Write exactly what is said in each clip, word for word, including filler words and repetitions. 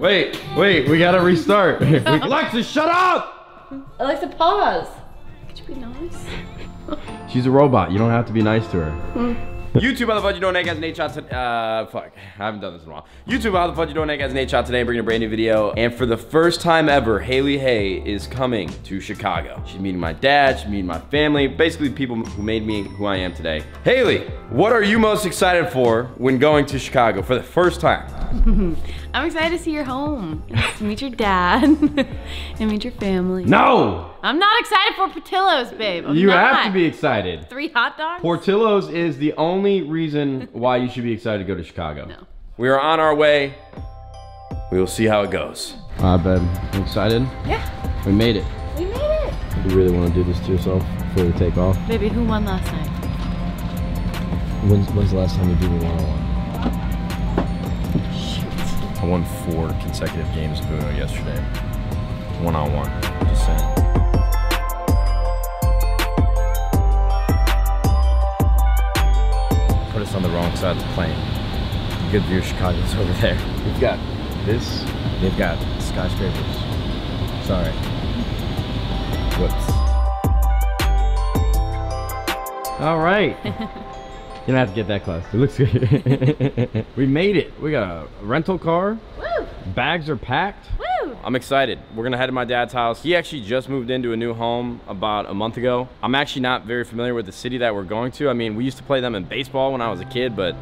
Wait, wait, we gotta restart. Alexa, shut up! Alexa, pause. Could you be nice? She's a robot. You don't have to be nice to her. Mm. YouTube, how the fuck you doing, guys? Nate Shot today. Uh, fuck. I haven't done this in a while. YouTube, how the fuck you doing, guys? Nate Shot today. I'm bringing a brand new video. And for the first time ever, Haley Hay is coming to Chicago. She's meeting my dad. She's meeting my family. Basically, people who made me who I am today. Haley, what are you most excited for when going to Chicago for the first time? I'm excited to see your home. To meet your dad. And meet your family. No! I'm not excited for Portillo's, babe. I'm you not. have to be excited. Three hot dogs? Portillo's is the only Only reason why you should be excited to go to Chicago. No. We are on our way. We will see how it goes. Ah, uh, babe, you excited? Yeah. We made it. We made it. You really want to do this to yourself before we take off? Baby, who won last night? When's, when's the last time you did a one-on-one? Shit. I won four consecutive games of Uno yesterday. One-on-one. Just saying. Us on the wrong side of the plane. Good view of Chicago's over there. We've got this. They've got skyscrapers. Sorry. Whoops. All right. You don't have to get that close. It looks good. We made it. We got a rental car. Woo! Bags are packed. Woo! I'm excited. We're gonna head to my dad's house. He actually just moved into a new home about a month ago. I'm actually not very familiar with the city that we're going to. I mean, we used to play them in baseball when I was a kid, but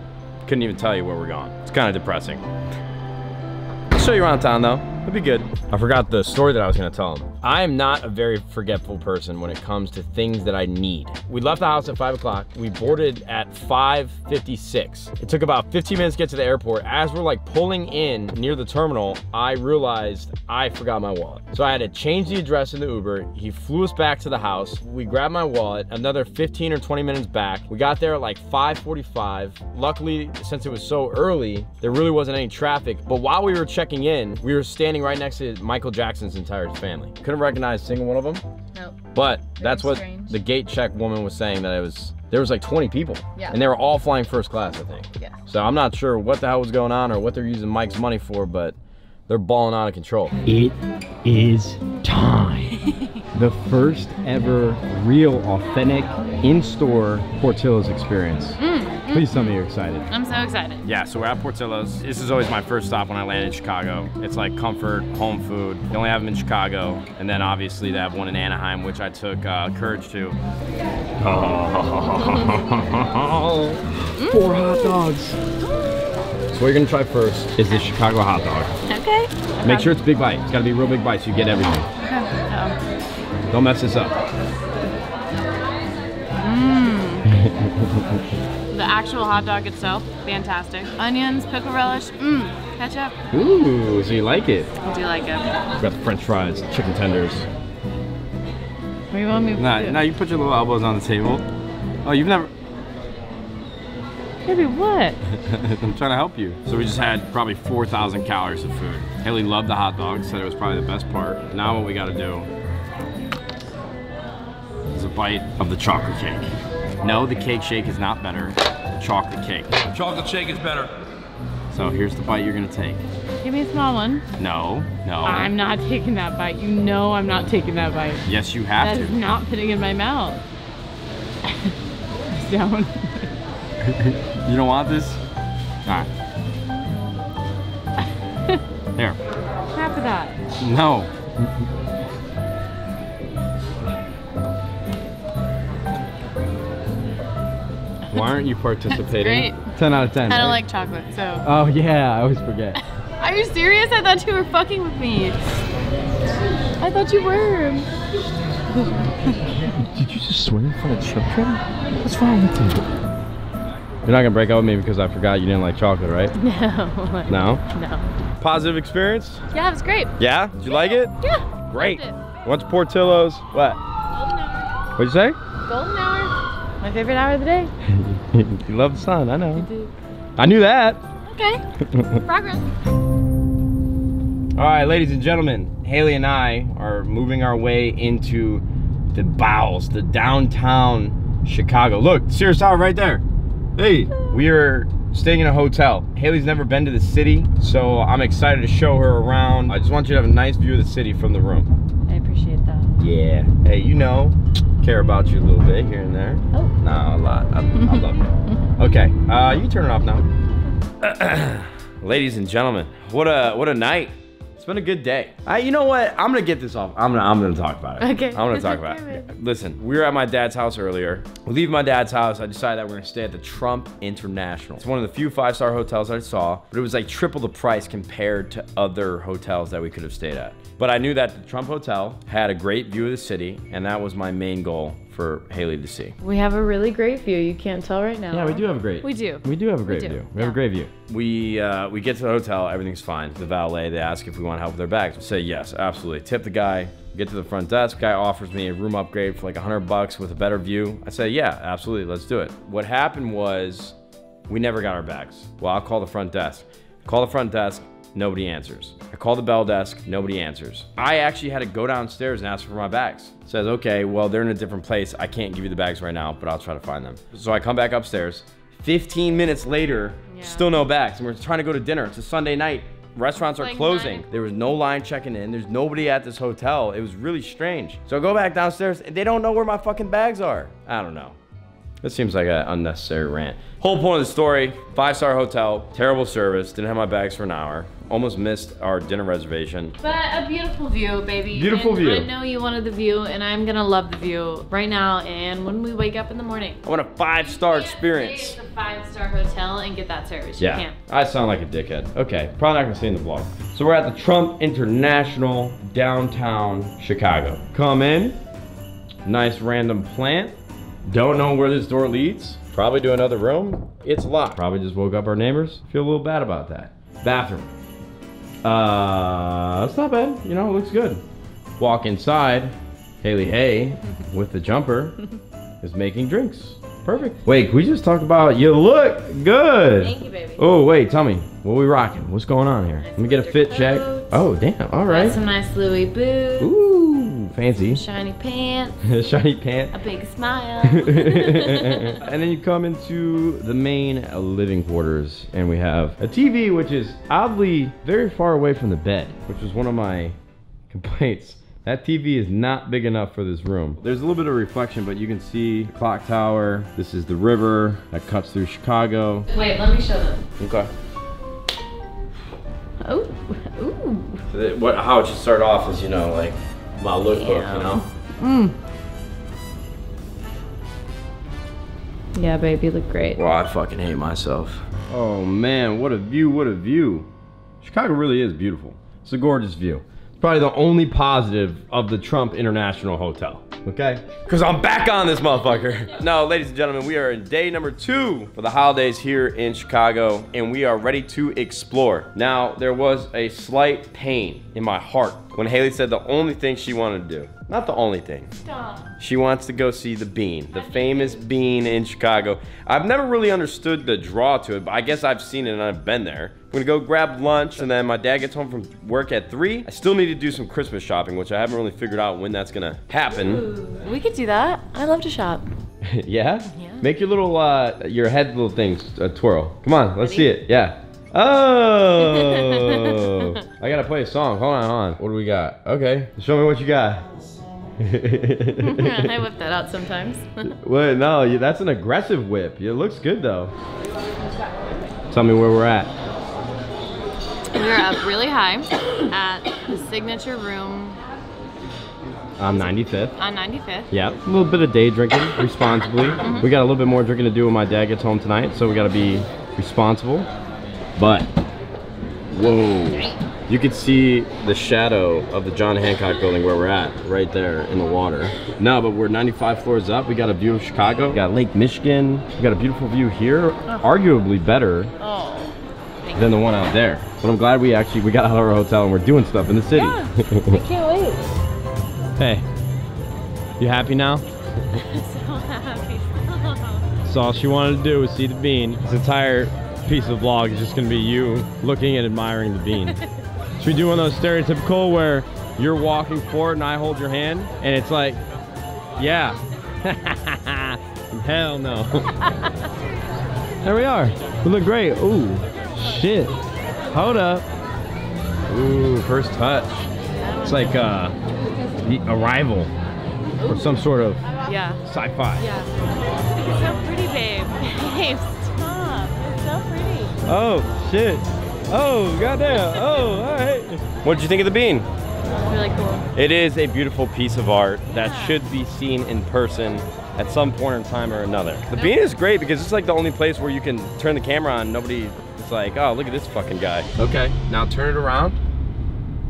couldn't even tell you where we're going. It's kind of depressing. I'll show you around town though. It'll be good. I forgot the story that I was gonna tell him. I am not a very forgetful person when it comes to things that I need. We left the house at five o'clock. We boarded at five fifty-six. It took about fifteen minutes to get to the airport. As we're like pulling in near the terminal, I realized I forgot my wallet. So I had to change the address in the Uber. He flew us back to the house. We grabbed my wallet, another fifteen or twenty minutes back. We got there at like five forty-five. Luckily, since it was so early, there really wasn't any traffic. But while we were checking in, we were standing right next to Michael Jackson's entire family. Couldn't recognize a single one of them. Nope. But that's what the gate check woman was saying, that it was, there was like twenty people. Yeah. And they were all flying first class, I think. Yeah. So I'm not sure what the hell was going on or what they're using Mike's money for, but they're balling out of control. It is time. The first ever real, authentic, in-store Portillo's experience. Mm, mm, Please tell me you're excited. I'm so excited. Yeah, so we're at Portillo's. This is always my first stop when I land in Chicago. It's like comfort, home food. They only have them in Chicago. And then obviously they have one in Anaheim, which I took uh, courage to. Oh. Four hot dogs. So what you're gonna try first is the Chicago hot dog. Okay. Make sure it's big bite. It's gotta be a real big bite so you get everything. Uh-oh. Don't mess this up. Mm. The actual hot dog itself, fantastic. Onions, pickle relish, mmm, ketchup. Ooh, so you like it? I do like it. We got the French fries, chicken tenders. What you want me to nah, do? Now you put your little elbows on the table. Oh, you've never. Baby, what? I'm trying to help you. So we just had probably four thousand calories of food. Haley loved the hot dogs, said it was probably the best part. Now what we gotta do is a bite of the chocolate cake. No, the cake shake is not better. Chocolate cake. Chocolate shake is better. So here's the bite you're gonna take. Give me a small one. No, no. I'm not taking that bite. You know I'm not taking that bite. Yes, you have that to. That is not fitting in my mouth. It's down. You don't want this? All right. Here. Half of that. No. Why aren't you participating? That's great. ten out of ten. I don't right? like chocolate, so. Oh yeah, I always forget. Are you serious? I thought you were fucking with me. I thought you were. Did you just swing in front of children? What's wrong with you? You're not gonna break up with me because I forgot you didn't like chocolate, right? No. No? No. Positive experience? Yeah, it was great. Yeah? Did you yeah. like it? Yeah. Great. What's Portillo's? What? Golden hour. What'd you say? Golden hour. My favorite hour of the day. You love the sun, I know. You do. I knew that. Okay. Progress. All right, ladies and gentlemen, Haley and I are moving our way into the bowels, the downtown Chicago. Look, Sears Tower right there. Hey, we are staying in a hotel. Haley's never been to the city, so I'm excited to show her around. I just want you to have a nice view of the city from the room. I appreciate that. Yeah. Hey, you know, care about you a little bit here and there. Oh. Nah, a lot. I, I love her. Okay, uh, you can turn it off now. Ladies and gentlemen, what a what a night. It's been a good day. I, you know what? I'm gonna get this off. I'm gonna I'm gonna talk about it. Okay. I'm gonna talk about it. Yeah. Listen, we were at my dad's house earlier. We leave my dad's house. I decided that we're gonna stay at the Trump International. It's one of the few five-star hotels I saw, but it was like triple the price compared to other hotels that we could have stayed at. But I knew that the Trump Hotel had a great view of the city, and that was my main goal for Haley to see. We have a really great view. You can't tell right now. Yeah, we do have a great. We do. We do have a great view. We yeah. have a great view. We uh, we get to the hotel, everything's fine. The valet, they ask if we want help with their bags. We say yes, absolutely. Tip the guy. Get to the front desk, guy offers me a room upgrade for like a hundred bucks with a better view. I say, yeah, absolutely, let's do it. What happened was we never got our bags. Well, I'll call the front desk. Call the front desk. Nobody answers. I call the bell desk, nobody answers. I actually had to go downstairs and ask for my bags. It says, okay, well, they're in a different place. I can't give you the bags right now, but I'll try to find them. So I come back upstairs. fifteen minutes later, yeah. still no bags. And we're trying to go to dinner. It's a Sunday night. Restaurants are closing. There was no line checking in. There's nobody at this hotel. It was really strange. So I go back downstairs and they don't know where my fucking bags are. I don't know. This seems like an unnecessary rant. Whole point of the story, five-star hotel, terrible service, didn't have my bags for an hour, almost missed our dinner reservation. But a beautiful view, baby. Beautiful and view. I know you wanted the view, and I'm gonna love the view right now and when we wake up in the morning. I want a five-star experience. Stay at the five-star hotel and get that service, yeah. you can't. I sound like a dickhead. Okay, probably not gonna stay in the vlog. So we're at the Trump International, downtown Chicago. Come in, nice random plant. Don't know where this door leads. Probably to another room. It's locked. Probably just woke up our neighbors. Feel a little bad about that. Bathroom. Uh, it's not bad. You know, it looks good. Walk inside. Haley Hay with the jumper is making drinks. Perfect. Wait, can we just talked about you look good. Thank you, baby. Oh, wait, tell me. What are we rocking? What's going on here? Nice Let me get a fit coats. check. Oh, damn. All right. Got some nice Louis boots. Ooh. Fancy. Shiny pants. Shiny pants. A big smile. And then you come into the main living quarters and we have a T V, which is oddly very far away from the bed, which was one of my complaints. That T V is not big enough for this room. There's a little bit of reflection, but you can see the clock tower. This is the river that cuts through Chicago. Wait, let me show them. Okay. Oh, ooh. So that, what, how it should start off is, you know, like, my lookbook, yeah. you know? Mm. Yeah, babe, you look great. Well, I fucking hate myself. Oh, man, what a view, what a view. Chicago really is beautiful. It's a gorgeous view. It's probably the only positive of the Trump International Hotel, okay? Because I'm back on this motherfucker. No, ladies and gentlemen, we are in day number two for the holidays here in Chicago, and we are ready to explore. Now, there was a slight pain in my heart when Haley said the only thing she wanted to do, not the only thing. Stop. She wants to go see the Bean, the famous Bean in Chicago. I've never really understood the draw to it, but I guess I've seen it and I've been there. I'm gonna go grab lunch and then my dad gets home from work at three. I still need to do some Christmas shopping, which I haven't really figured out when that's gonna happen. Ooh, we could do that. I love to shop. Yeah? Yeah. Make your little, uh, your head little things uh, twirl. Come on, let's Ready? see it, yeah. Oh, I gotta play a song. Hold on, hold on. What do we got? Okay, show me what you got. I whip that out sometimes. Well, no, that's an aggressive whip. It looks good though. Tell me where we're at. We're up really high at the Signature Room. On ninety-fifth. On ninety-fifth. Yeah, a little bit of day drinking responsibly. Mm-hmm. We got a little bit more drinking to do when my dad gets home tonight, so we gotta be responsible. But, whoa, you could see the shadow of the John Hancock building where we're at, right there in the water. No, but we're ninety-five floors up. We got a view of Chicago. We got Lake Michigan. We got a beautiful view here, arguably better than the one out there. But I'm glad we actually, we got out of our hotel and we're doing stuff in the city. Yeah, I can't wait. Hey, you happy now? So happy. So all she wanted to do was see the Bean. This entire piece of vlog is just gonna be you looking and admiring the Bean. Should we do one of those stereotypical where you're walking forward and I hold your hand and it's like, yeah. Hell no. There we are. We look great. Ooh, shit. Hold up. Ooh, first touch. It's like uh, the Arrival or some sort of yeah. sci-fi. Yeah. It's so pretty, babe. Hey, stop. It's so pretty. Oh, shit. Oh, goddamn. Oh, all right. What did you think of the Bean? Really cool. It is a beautiful piece of art that yeah. should be seen in person at some point in time or another. The no. Bean is great because it's like the only place where you can turn the camera on and nobody is like, oh, look at this fucking guy. Okay, now turn it around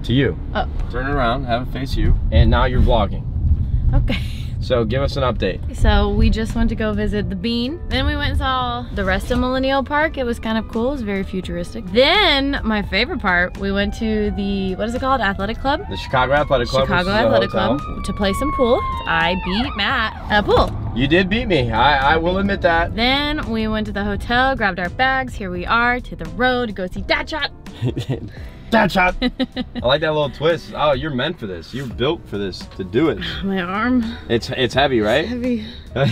to you. Oh. Turn it around, have it face you, and now you're vlogging. Okay. So give us an update. So we just went to go visit the Bean. Then we went and saw the rest of Millennium Park. It was kind of cool. It was very futuristic. Then my favorite part, we went to the, what is it called? Athletic Club? The Chicago Athletic Club. Chicago Athletic Club to play some pool. I beat Matt at a pool. You did beat me. I, I will admit that. Then we went to the hotel, grabbed our bags. Here we are to the road to go see Dad Shot. That shot. I like that little twist. Oh, you're meant for this. You're built for this to do it. My arm. It's it's heavy, right? It's heavy. I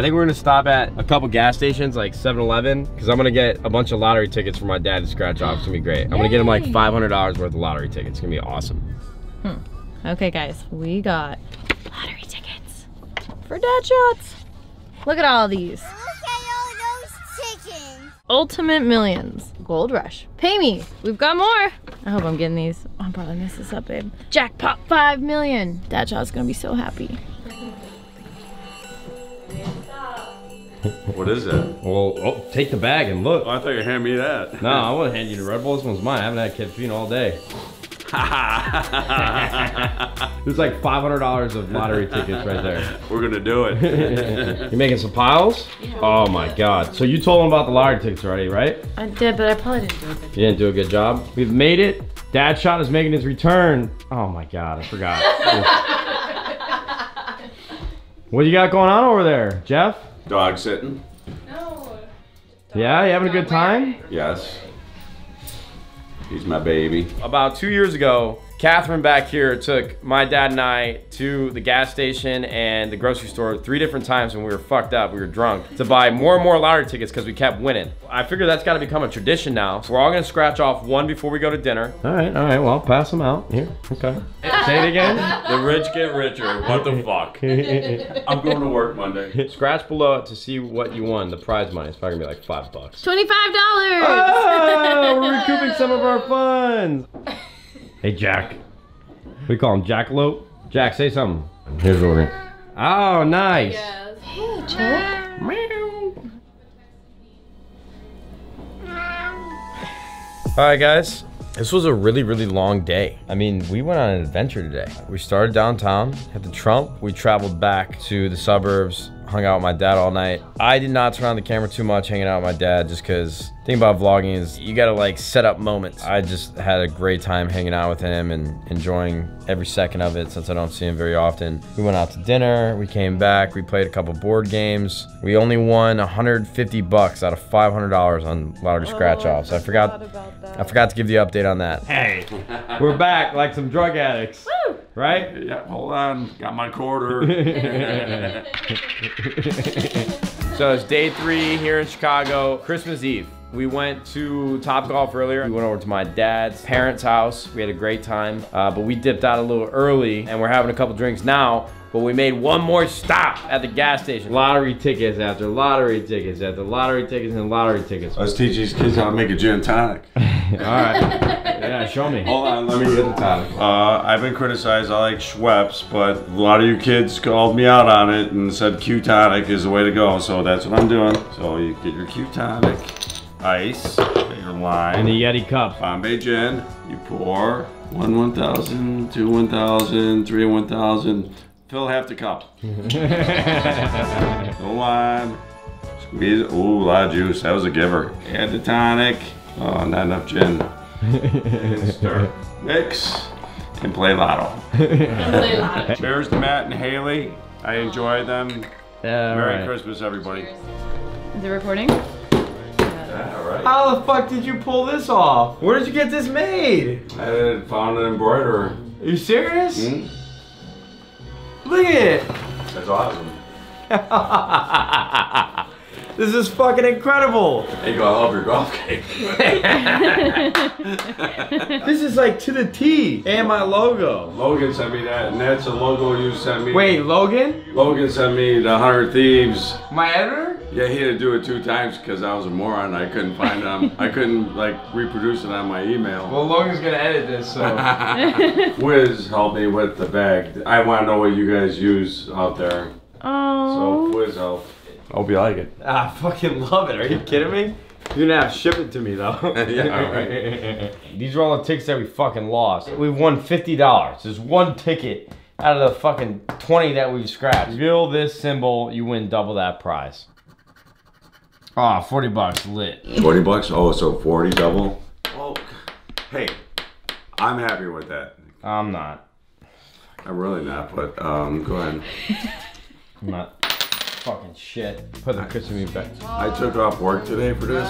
think we're gonna stop at a couple gas stations, like seven eleven, because I'm gonna get a bunch of lottery tickets for my dad to scratch off. It's gonna be great. I'm Yay. gonna get him like five hundred dollars worth of lottery tickets. It's gonna be awesome. Hmm. Okay, guys, we got lottery tickets for Dad Shots. Look at all these. Ultimate Millions, Gold Rush, Pay Me, we've got more. I hope I'm getting these. Oh, I'm probably messing this up, babe. Jackpot five million. Dad Shot's gonna be so happy. What is that? Well, oh, take the bag and look. Oh, I thought you were handing me that. No, I want to hand you the Red Bull. This one's mine. I haven't had caffeine all day. There's like five hundred dollars of lottery tickets right there. We're gonna do it. You making some piles? Yeah. Oh my God. So you told them about the lottery tickets already, right? I did, but I probably didn't do a good job. You didn't do a good job? We've made it. Dad Shot is making his return. Oh my God, I forgot. What do you got going on over there, Jeff? Dog sitting. No. Dog yeah, you having a good time? Wearing. Yes. He's my baby. About two years ago, Catherine back here took my dad and I to the gas station and the grocery store three different times when we were fucked up, we were drunk, to buy more and more lottery tickets because we kept winning. I figure that's gotta become a tradition now. So we're all gonna scratch off one before we go to dinner. All right, all right, well, I'll pass them out. Here, okay. Say it again. The rich get richer, what the fuck? I'm going to work Monday. Scratch below it to see what you won, the prize money. It's probably gonna be like five bucks. twenty-five dollars! Oh, we're recouping some of our funds. Hey, Jack. We call him Jackalope. Jack, say something. Here's what we're gonna... Oh, nice. Yes. Hey, Jack. Meow. All right, guys. This was a really, really long day. I mean, we went on an adventure today. We started downtown, hit the Trump. We traveled back to the suburbs, hung out with my dad all night. I did not turn on the camera too much hanging out with my dad just because the thing about vlogging is you gotta like set up moments. I just had a great time hanging out with him and enjoying every second of it since I don't see him very often. We went out to dinner, we came back, we played a couple board games. We only won one hundred fifty bucks out of five hundred dollars on lottery oh, scratch-offs. I, I forgot about that. I forgot to give you an update on that. Hey, we're back like some drug addicts. Woo! Right? Yeah, hold on, got my quarter. So it's day three here in Chicago, Christmas Eve. We went to Top Golf earlier. We went over to my dad's parents' house. We had a great time, uh, but we dipped out a little early and we're having a couple drinks now, but we made one more stop at the gas station. Lottery tickets after lottery tickets after lottery tickets and lottery tickets. Let's teach these kids how to make a gin tonic. All right. Yeah, show me. Hold on, let me get the tonic. Uh, I've been criticized. I like Schweppes, but a lot of you kids called me out on it and said Q-tonic is the way to go, so that's what I'm doing. So you get your Q-tonic, ice, your lime. And the Yeti cup. Bombay gin. You pour one one thousand, two one thousand, three one thousand. Fill half the cup. The lime. Squeeze. Ooh, a lot of juice. That was a giver. Add the tonic. Oh, not enough gin. Stir, mix, and play lotto. Cheers to Matt and Haley. I enjoy them. Yeah, Merry right. Christmas, everybody. Is it recording? Yeah, all right. How the fuck did you pull this off? Where did you get this made? I found an embroiderer. Are you serious? Mm-hmm. Look at it. That's awesome. This is fucking incredible. There you go, I love your golf game. This is like to the T and my logo. Logan sent me that, and that's a logo you sent me. Wait, Logan? Logan sent me the one hundred Thieves. My editor? Yeah, he had to do it two times because I was a moron. I couldn't find them. I couldn't like reproduce it on my email. Well, Logan's gonna edit this, so. Wiz helped me with the bag. I want to know what you guys use out there. Oh. So Wiz helped. I hope you like it. I fucking love it. Are you kidding me? You're gonna have to ship it to me though. Yeah, all right. These are all the tickets that we fucking lost. We won fifty dollars. There's one ticket out of the fucking twenty that we've scratched. Reveal this symbol, you win double that prize. Ah, oh, forty bucks lit. forty bucks? Oh, so forty double? Oh, hey, I'm happy with that. I'm not. I'm really not, but um, go ahead. I'm not. Fucking shit. Put the Christmas music back. I took off work today for this.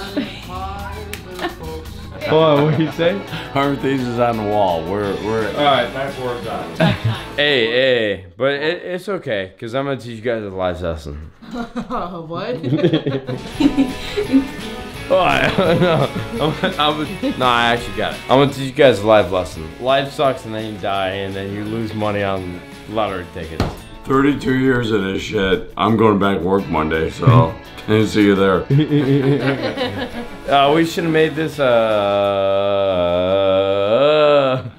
Hold on, what do you say? one hundred Thieves is on the wall. We're, we're. Alright, nice work done. Hey, hey, but it, it's okay, because I'm going to teach you guys a life lesson. What? Oh, I, no, I'm, I was, no, I actually got it. I'm going to teach you guys a life lesson. Life sucks and then you die and then you lose money on lottery tickets. thirty-two years of this shit. I'm going back to work Monday, so can see you there. uh, we should have made this, uh,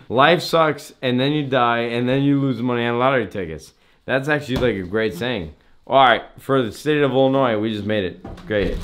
life sucks and then you die and then you lose money on lottery tickets. That's actually like a great saying. All right, for the state of Illinois, we just made it. Great.